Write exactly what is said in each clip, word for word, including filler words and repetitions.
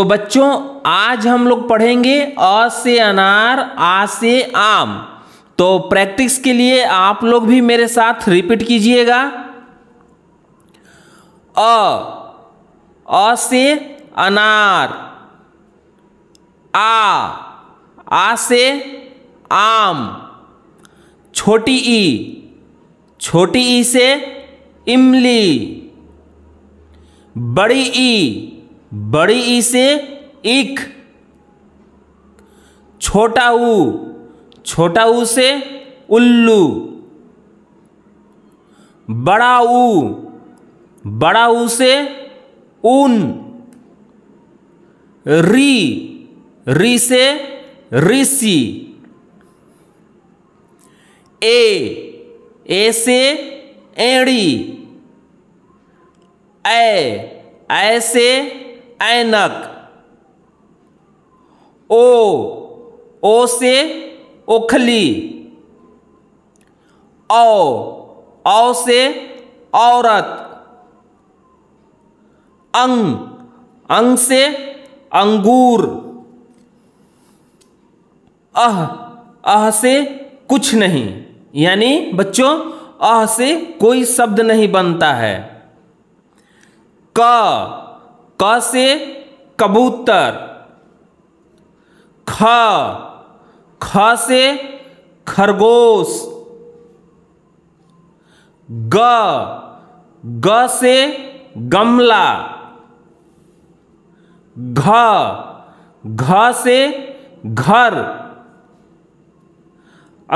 तो बच्चों आज हम लोग पढ़ेंगे अ से अनार, आ से आम। तो प्रैक्टिस के लिए आप लोग भी मेरे साथ रिपीट कीजिएगा। अ, अ से अनार, आ, आ से आम, छोटी ई, छोटी ई से इमली, बड़ी ई, बड़ी ई से ईख, छोटा ऊ, छोटा ऊ से उल्लू, बड़ा ऊ, बड़ा ऊ से ऊन, री, री से ऋषि, ए, ए से एड़ी, ऐ, ऐ से ऐनक, ओ, ओ से ओखली, औ, औ से औरत, अंग, अंग से अंगूर, अह, अह से कुछ नहीं। यानी बच्चों अह से कोई शब्द नहीं बनता है। क, क से कबूतर, ख, ख से खरगोश, ग, ग से गमला, घ, घ से घर,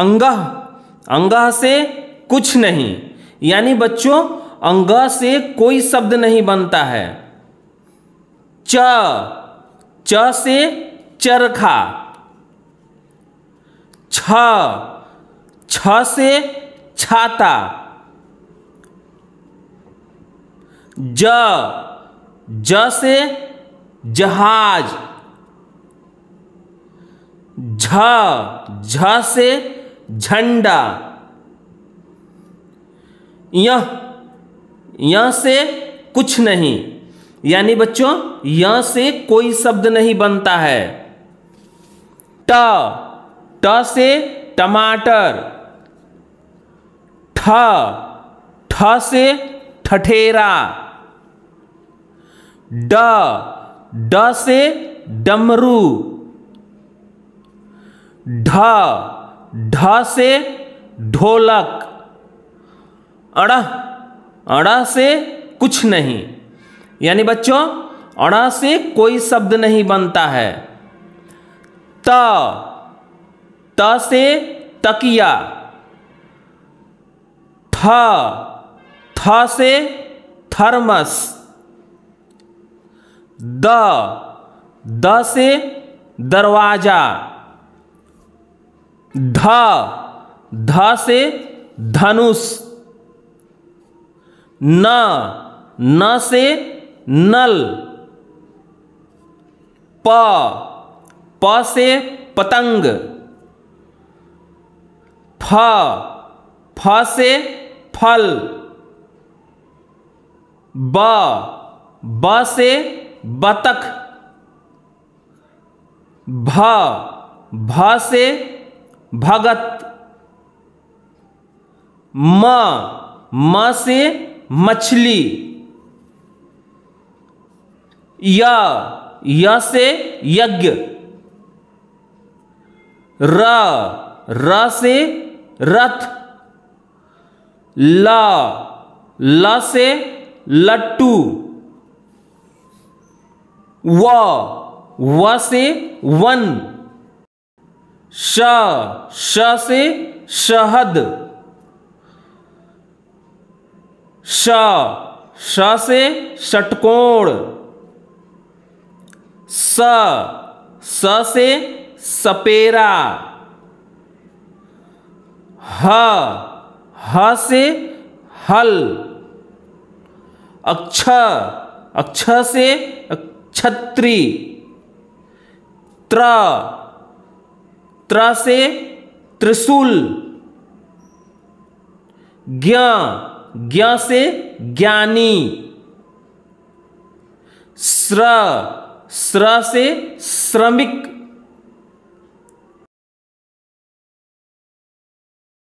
अंगह, अंगह से कुछ नहीं। यानी बच्चों अंगह से कोई शब्द नहीं बनता है। च, च से चरखा, छ, छ से छाता, ज, ज से जहाज, झ, झ से झंडा, यह, यह से कुछ नहीं। यानी बच्चों यह से कोई शब्द नहीं बनता है। ट, ट से टमाटर, ठ, ठ से ठठेरा, ड, ड से डमरू, ढ, ढ से ढोलक, अड़ा, अड़ा से कुछ नहीं। यानी बच्चों अड़ा से कोई शब्द नहीं बनता है। त, त से तकिया, थ, थ से थर्मस, द, द से दरवाजा, ध, ध से धनुष, न, न से नल, प, प से पतंग, फ, फ से फल, ब, ब से बतख, भ, भ से भगत, म, म से मछली, य, य से यज्ञ, र, र से रथ, ल, ल से लट्टू, व, व से वन, श, श से शहद, श, श से षटकोण, स, स से सपेरा, ह, ह से हल, अक्ष, अक्ष से छत्री, त्र, त्र से त्रिशूल, ज्ञ, ज्ञ से ज्ञानी, स्र, स्र से श्रमिक